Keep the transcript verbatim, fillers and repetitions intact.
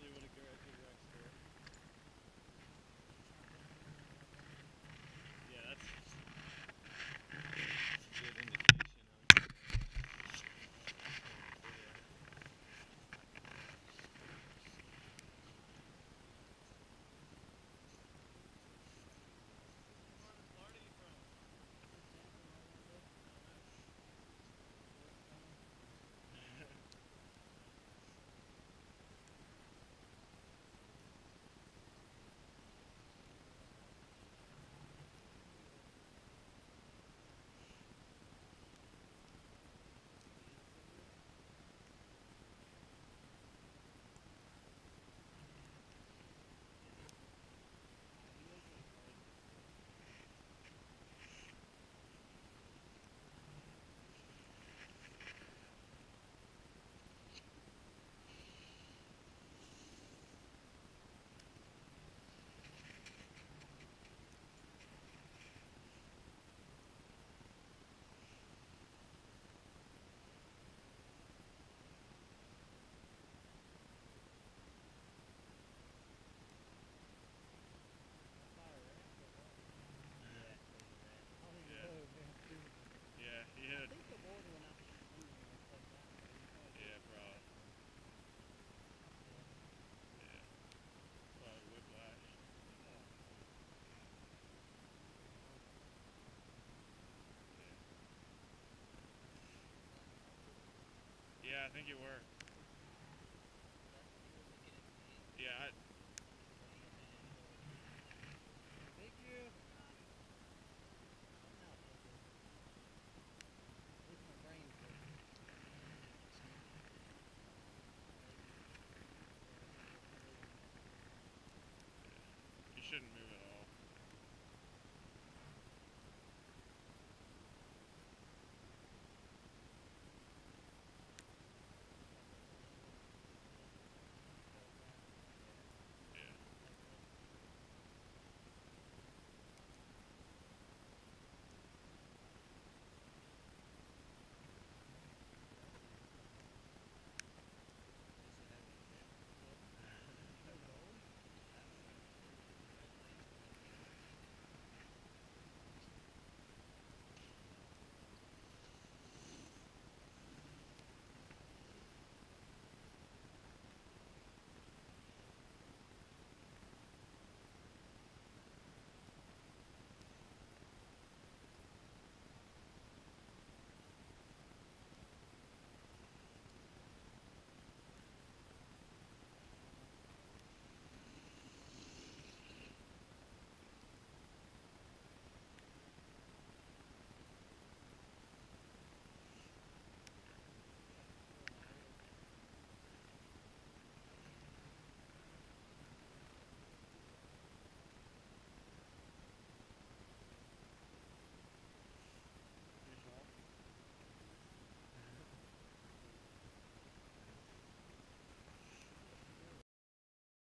usually what a good T-Rex. Yeah, that's, that's a good indication of uh, Florida, you from? He had, I think the board went up. Yeah, probably. Yeah. Probably whiplash. Yeah. Yeah, I think it worked. Yeah, I...